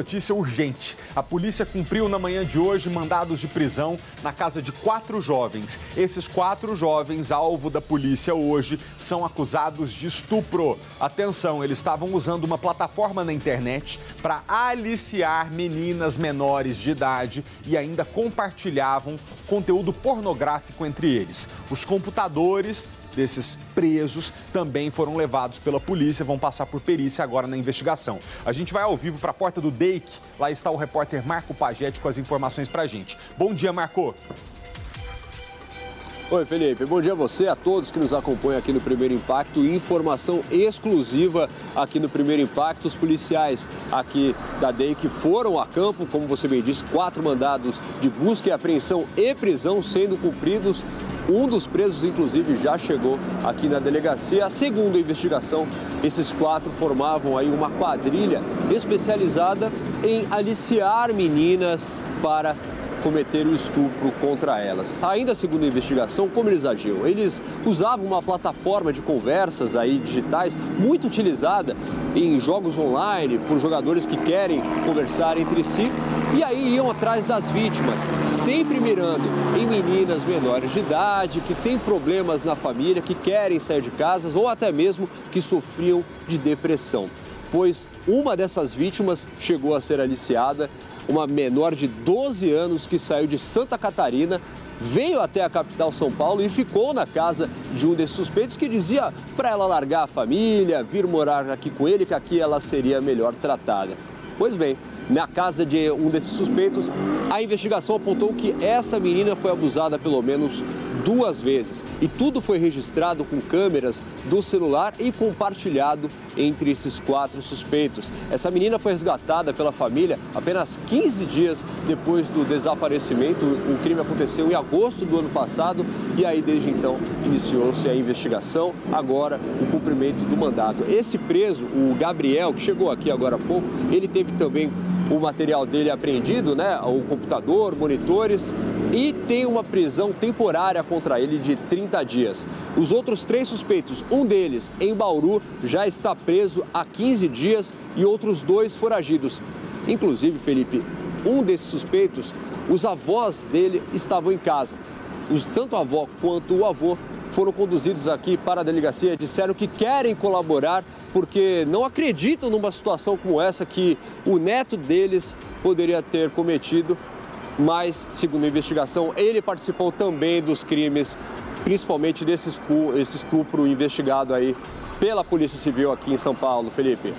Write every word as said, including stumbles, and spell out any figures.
Notícia urgente. A polícia cumpriu na manhã de hoje mandados de prisão na casa de quatro jovens. Esses quatro jovens, alvo da polícia hoje, são acusados de estupro. Atenção, eles estavam usando uma plataforma na internet para aliciar meninas menores de idade e ainda compartilhavam conteúdo pornográfico entre eles. Os computadores desses presos também foram levados pela polícia, vão passar por perícia agora na investigação. A gente vai ao vivo para a porta do D E I C, lá está o repórter Marco Pagetti com as informações para a gente. Bom dia, Marco. Oi, Felipe. Bom dia a você, a todos que nos acompanham aqui no Primeiro Impacto. Informação exclusiva aqui no Primeiro Impacto. Os policiais aqui da D E I C foram a campo, como você bem disse, quatro mandados de busca e apreensão e prisão sendo cumpridos. Um dos presos, inclusive, já chegou aqui na delegacia. Segundo a investigação, esses quatro formavam aí uma quadrilha especializada em aliciar meninas para cometer o estupro contra elas. Ainda segundo a investigação, como eles agiam? Eles usavam uma plataforma de conversas aí digitais muito utilizada em jogos online por jogadores que querem conversar entre si e aí iam atrás das vítimas, sempre mirando em meninas menores de idade, que têm problemas na família, que querem sair de casa ou até mesmo que sofriam de depressão. Pois uma dessas vítimas chegou a ser aliciada, uma menor de doze anos que saiu de Santa Catarina, veio até a capital São Paulo e ficou na casa de um desses suspeitos que dizia para ela largar a família, vir morar aqui com ele, que aqui ela seria melhor tratada. Pois bem, na casa de um desses suspeitos, a investigação apontou que essa menina foi abusada pelo menos duas vezes. E tudo foi registrado com câmeras do celular e compartilhado entre esses quatro suspeitos. Essa menina foi resgatada pela família apenas quinze dias depois do desaparecimento. O crime aconteceu em agosto do ano passado e aí desde então iniciou-se a investigação. Agora o cumprimento do mandado. Esse preso, o Gabriel, que chegou aqui agora há pouco, ele teve também o material dele apreendido, né? O computador, monitores, e tem uma prisão temporária contra ele de trinta dias. Os outros três suspeitos, um deles em Bauru, já está preso há quinze dias e outros dois foragidos. Inclusive, Felipe, um desses suspeitos, os avós dele estavam em casa. Os, tanto a avó quanto o avô foram conduzidos aqui para a delegacia, disseram que querem colaborar porque não acreditam numa situação como essa que o neto deles poderia ter cometido, mas, segundo a investigação, ele participou também dos crimes, principalmente desse estupro investigado aí pela Polícia Civil aqui em São Paulo, Felipe.